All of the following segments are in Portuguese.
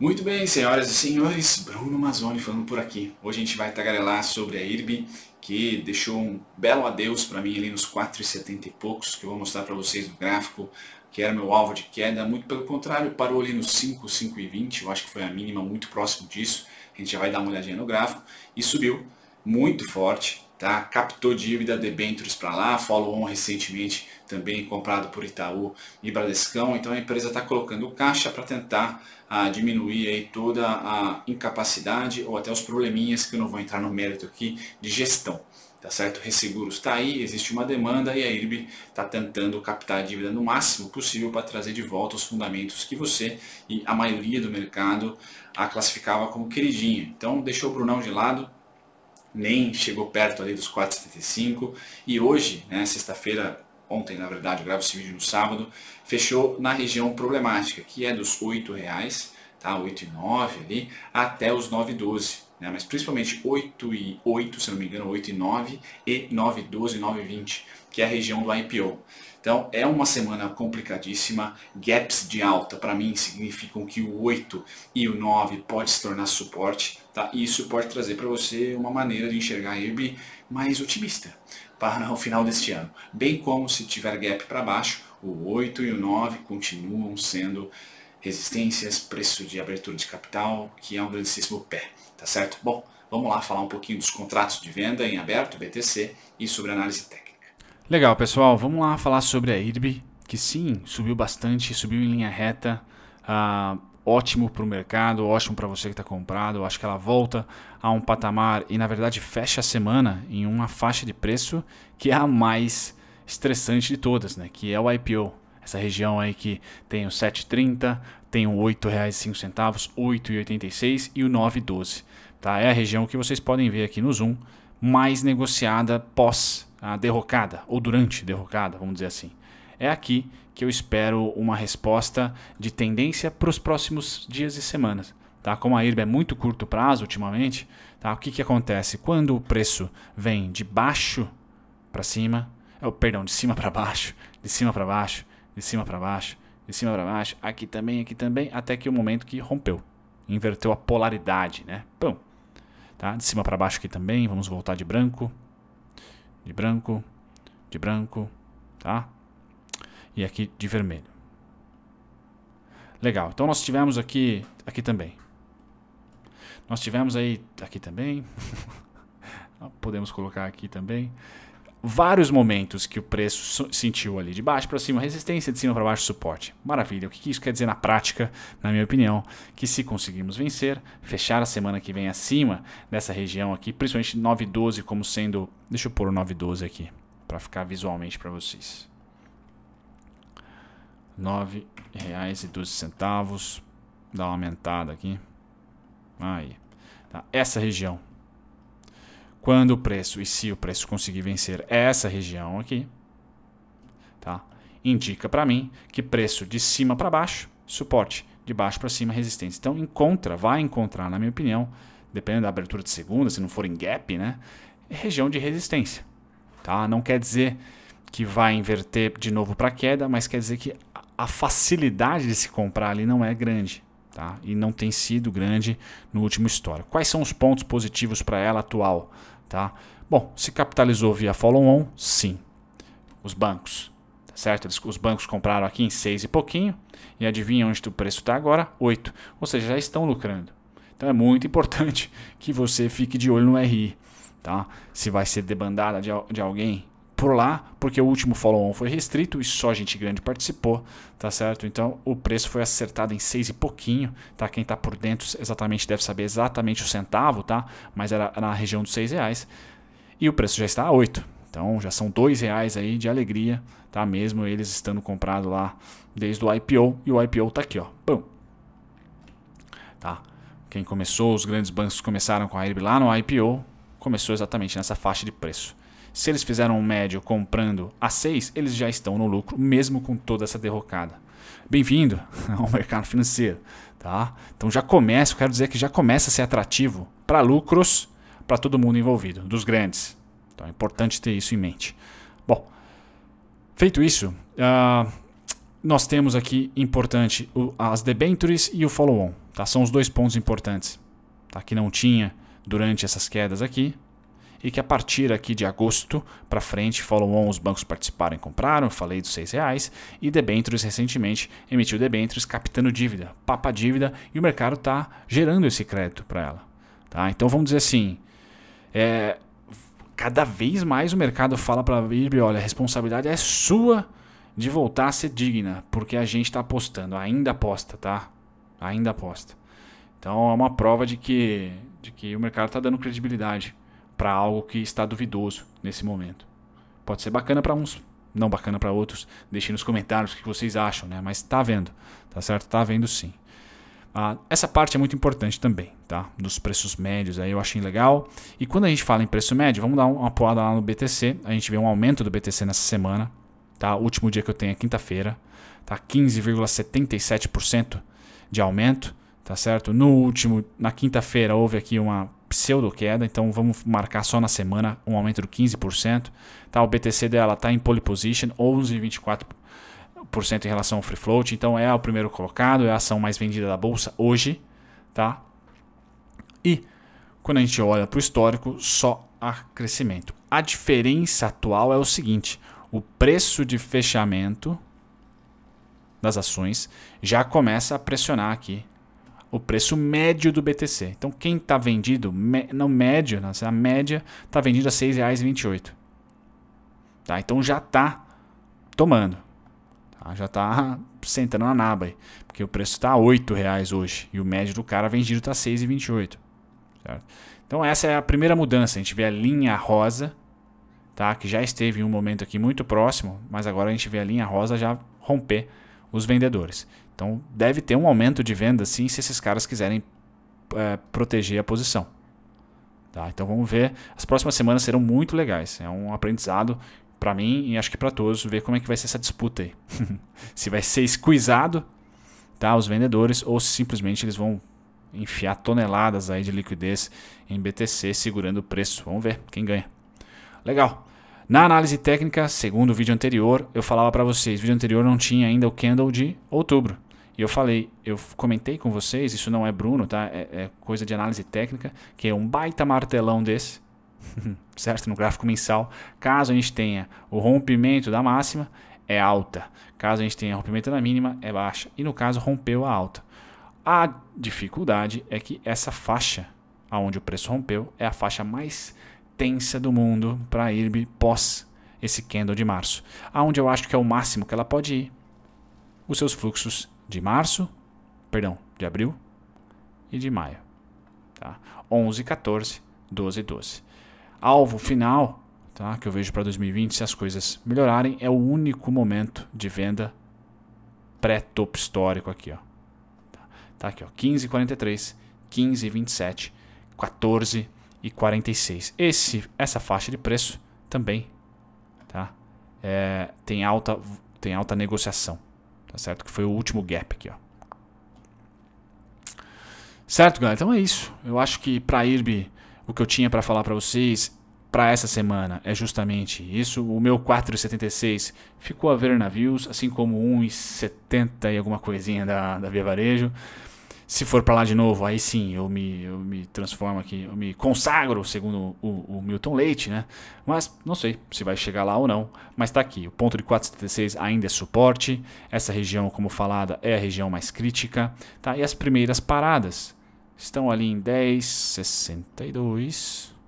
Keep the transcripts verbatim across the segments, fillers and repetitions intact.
Muito bem, senhoras e senhores, Bruno Mazzoni falando por aqui. Hoje a gente vai tagarelar sobre a I R B, que deixou um belo adeus para mim ali nos quatro e setenta e poucos, que eu vou mostrar para vocês no gráfico, que era meu alvo de queda. Muito pelo contrário, parou ali nos cinco, cinco e vinte, eu acho que foi a mínima, muito próximo disso. A gente já vai dar uma olhadinha no gráfico. E subiu muito forte, tá? Captou dívida, debêntures para lá, follow-on recentemente também comprado por Itaú e Bradescão. Então a empresa está colocando caixa para tentar ah, diminuir aí toda a incapacidade ou até os probleminhas, que eu não vou entrar no mérito aqui, de gestão. Tá certo? Resseguros está aí, existe uma demanda e a I R B está tentando captar a dívida no máximo possível para trazer de volta os fundamentos que você e a maioria do mercado a classificava como queridinha. Então deixou o Brunão de lado, nem chegou perto ali dos quatro e setenta e cinco e hoje, né, sexta-feira, ontem na verdade, eu gravo esse vídeo no sábado, fechou na região problemática, que é dos oito reais, tá, oito e nove ali, até os nove e doze. Né, mas principalmente oito e oito, se não me engano, oito e nove e nove e doze, nove e vinte, que é a região do I P O. Então é uma semana complicadíssima, gaps de alta para mim significam que o oito e o nove pode se tornar suporte, tá? E isso pode trazer para você uma maneira de enxergar a I R B mais otimista para o final deste ano. Bem como se tiver gap para baixo, o oito e o nove continuam sendo resistências, preço de abertura de capital, que é um grandíssimo pé, tá certo? Bom, vamos lá falar um pouquinho dos contratos de venda em aberto, B T C, e sobre análise técnica. Legal, pessoal, vamos lá falar sobre a I R B, que sim, subiu bastante, subiu em linha reta, ah, ótimo para o mercado, ótimo para você que está comprado. Eu acho que ela volta a um patamar e, na verdade, fecha a semana em uma faixa de preço que é a mais estressante de todas, né? Que é o I P O. Essa região aí que tem o sete e trinta, tem o oito reais e cinco centavos, oito e oitenta e seis e o nove e doze. Tá? É a região que vocês podem ver aqui no zoom, mais negociada pós a derrocada, ou durante derrocada, vamos dizer assim. É aqui que eu espero uma resposta de tendência para os próximos dias e semanas. Tá? Como a I R B é muito curto prazo ultimamente, tá? O que, que acontece? Quando o preço vem de baixo para cima, oh, perdão, de cima para baixo, de cima para baixo, de cima para baixo, de cima para baixo, aqui também, aqui também, até que o momento que rompeu, inverteu a polaridade, né? Pum. Tá? De cima para baixo aqui também, vamos voltar de branco, de branco, de branco, tá? E aqui de vermelho. Legal, então nós tivemos aqui, aqui também. Nós tivemos aí, aqui também, podemos colocar aqui também. Vários momentos que o preço sentiu ali de baixo para cima, resistência, de cima para baixo, suporte. Maravilha. O que isso quer dizer na prática, na minha opinião? Que se conseguirmos vencer, fechar a semana que vem acima dessa região aqui, principalmente nove e doze como sendo... Deixa eu pôr o nove e doze aqui, para ficar visualmente para vocês. nove reais e doze centavos. Dá uma aumentada aqui. Aí. Tá. Essa região. Quando o preço, e se o preço conseguir vencer essa região aqui, tá? Indica para mim que preço de cima para baixo, suporte, de baixo para cima, resistência. Então encontra, vai encontrar, na minha opinião, dependendo da abertura de segunda, se não for em gap, né? Região de resistência, tá? Não quer dizer que vai inverter de novo para queda, mas quer dizer que a facilidade de se comprar ali não é grande. Tá? E não tem sido grande no último histórico. Quais são os pontos positivos para ela atual? Tá? Bom, se capitalizou via follow-on, sim. Os bancos, tá certo? Eles, os bancos compraram aqui em seis e pouquinho, e adivinha onde o preço está agora? oito. Ou seja, já estão lucrando. Então é muito importante que você fique de olho no R I. Tá? Se vai ser debandada de, de alguém por lá, porque o último follow-on foi restrito e só gente grande participou, tá certo? Então o preço foi acertado em seis e pouquinho, tá? Quem tá por dentro exatamente deve saber exatamente o centavo, tá? Mas era na região dos seis reais e o preço já está a oito. Então já são dois reais aí de alegria, tá? Mesmo eles estando comprado lá desde o I P O, e o I P O tá aqui, ó. Bum. Tá? Quem começou, os grandes bancos começaram com a I R B lá no I P O, começou exatamente nessa faixa de preço. Se eles fizeram um médio comprando a seis, eles já estão no lucro, mesmo com toda essa derrocada. Bem-vindo ao mercado financeiro. Tá? Então já começa, eu quero dizer que já começa a ser atrativo para lucros, para todo mundo envolvido, dos grandes. Então é importante ter isso em mente. Bom, feito isso, uh, nós temos aqui, importante, o, as debêntures e o follow-on. Tá? São os dois pontos importantes, tá? Que não tinha durante essas quedas aqui e que a partir aqui de agosto para frente, follow-on, os bancos participaram e compraram, eu falei dos seis reais, e debêntures recentemente emitiu debêntures captando dívida, papa dívida, e o mercado está gerando esse crédito para ela. Tá? Então vamos dizer assim, é, cada vez mais o mercado fala para a I R B, olha, a responsabilidade é sua de voltar a ser digna, porque a gente está apostando, ainda aposta, tá? Ainda aposta. Então é uma prova de que, de que o mercado está dando credibilidade para algo que está duvidoso nesse momento. Pode ser bacana para uns, não bacana para outros. Deixem nos comentários o que vocês acham, né? Mas tá vendo, tá certo? Tá vendo sim. Ah, essa parte é muito importante também, tá? Dos preços médios aí eu achei legal. E quando a gente fala em preço médio, vamos dar uma poada lá no B T C. A gente vê um aumento do B T C nessa semana, tá? O último dia que eu tenho é quinta-feira, tá? quinze vírgula setenta e sete por cento de aumento, tá certo? No último, na quinta-feira houve aqui uma pseudo queda, então vamos marcar só na semana um aumento de quinze por cento. Tá? O B T C dela está em pole position, onze vírgula vinte e quatro por cento em relação ao free float, então é o primeiro colocado, é a ação mais vendida da bolsa hoje, tá? E quando a gente olha para o histórico, só há crescimento. A diferença atual é o seguinte, o preço de fechamento das ações já começa a pressionar aqui o preço médio do B T C. Então quem está vendido, me, não médio, não, a média está vendido a seis reais e vinte e oito centavos. Tá? Então já está tomando. Tá? Já está sentando na naba. Aí, porque o preço está a oito reais hoje. E o médio do cara vendido está a seis reais e vinte e oito centavos. Então essa é a primeira mudança. A gente vê a linha rosa, tá? Que já esteve em um momento aqui muito próximo. Mas agora a gente vê a linha rosa já romper os vendedores. Então deve ter um aumento de venda sim, se esses caras quiserem é, proteger a posição. Tá? Então vamos ver. As próximas semanas serão muito legais. É um aprendizado para mim e acho que para todos ver como é que vai ser essa disputa aí. Se vai ser esqueezado, tá, os vendedores, ou se simplesmente eles vão enfiar toneladas aí de liquidez em B T C segurando o preço. Vamos ver quem ganha. Legal. Na análise técnica, segundo o vídeo anterior, eu falava para vocês, o vídeo anterior não tinha ainda o candle de outubro. E eu falei, eu comentei com vocês, isso não é Bruno, tá? É, é coisa de análise técnica, que é um baita martelão desse, certo? No gráfico mensal, caso a gente tenha o rompimento da máxima, é alta. Caso a gente tenha rompimento da mínima, é baixa. E no caso, rompeu a alta. A dificuldade é que essa faixa, aonde o preço rompeu, é a faixa mais tensa do mundo para a I R B pós esse candle de março, aonde eu acho que é o máximo que ela pode ir, os seus fluxos de março, perdão, de abril e de maio, tá? onze, quatorze, doze, doze. Alvo final, tá? Que eu vejo para dois mil e vinte, se as coisas melhorarem, é o único momento de venda pré-topo histórico aqui, ó. Tá aqui, ó, quinze e quarenta e três, quinze e vinte e sete, quatorze e quarenta e seis. Esse, essa faixa de preço também, tá? É, tem alta, tem alta negociação, tá certo? Que foi o último gap aqui, ó. Certo, galera? Então é isso. Eu acho que para a I R B o que eu tinha para falar para vocês para essa semana é justamente isso. O meu quatro reais e setenta e seis centavos ficou a ver navios, assim como um real e setenta centavos e alguma coisinha da, da Via Varejo. Se for para lá de novo, aí sim, eu me, eu me transformo aqui, eu me consagro, segundo o, o Milton Leite, né? Mas não sei se vai chegar lá ou não, mas tá aqui. O ponto de quatro reais e setenta e seis centavos ainda é suporte, essa região, como falada, é a região mais crítica, tá? E as primeiras paradas estão ali em dez reais e sessenta e dois centavos,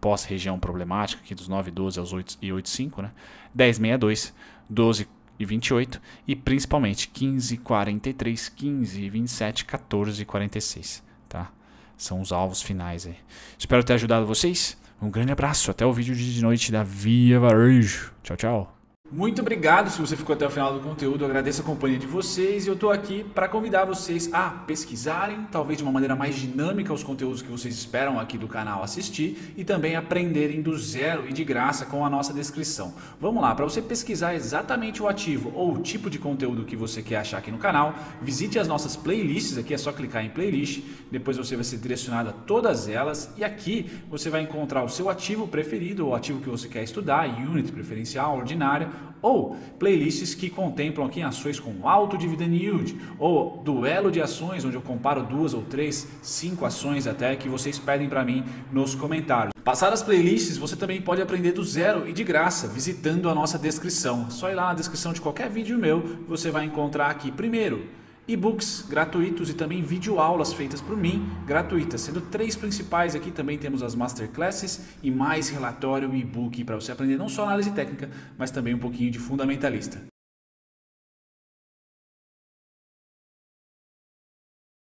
pós-região problemática, aqui dos nove reais e doze centavos aos oito reais e oitenta e cinco centavos, né? dez reais e sessenta e dois centavos, doze reais e vinte e oito centavos e principalmente quinze e quarenta e três, quinze e vinte e sete, quatorze e quarenta e seis, tá? São os alvos finais aí. Espero ter ajudado vocês. Um grande abraço, até o vídeo de noite da Via Varejo. Tchau, tchau. Muito obrigado se você ficou até o final do conteúdo. Eu agradeço a companhia de vocês e eu estou aqui para convidar vocês a pesquisarem, talvez de uma maneira mais dinâmica, os conteúdos que vocês esperam aqui do canal assistir e também aprenderem do zero e de graça com a nossa descrição. Vamos lá, para você pesquisar exatamente o ativo ou o tipo de conteúdo que você quer achar aqui no canal, visite as nossas playlists, aqui é só clicar em playlist, depois você vai ser direcionado a todas elas e aqui você vai encontrar o seu ativo preferido, o ativo que você quer estudar, unit preferencial, ordinária, ou playlists que contemplam aqui ações com alto dividend yield, ou duelo de ações, onde eu comparo duas ou três, cinco ações até, que vocês pedem para mim nos comentários. Passadas as playlists, você também pode aprender do zero e de graça, visitando a nossa descrição. Só ir lá na descrição de qualquer vídeo meu, você vai encontrar aqui, primeiro, e-books gratuitos e também videoaulas feitas por mim, gratuitas, sendo três principais aqui. Também temos as masterclasses e mais relatório e e-book para você aprender não só análise técnica, mas também um pouquinho de fundamentalista.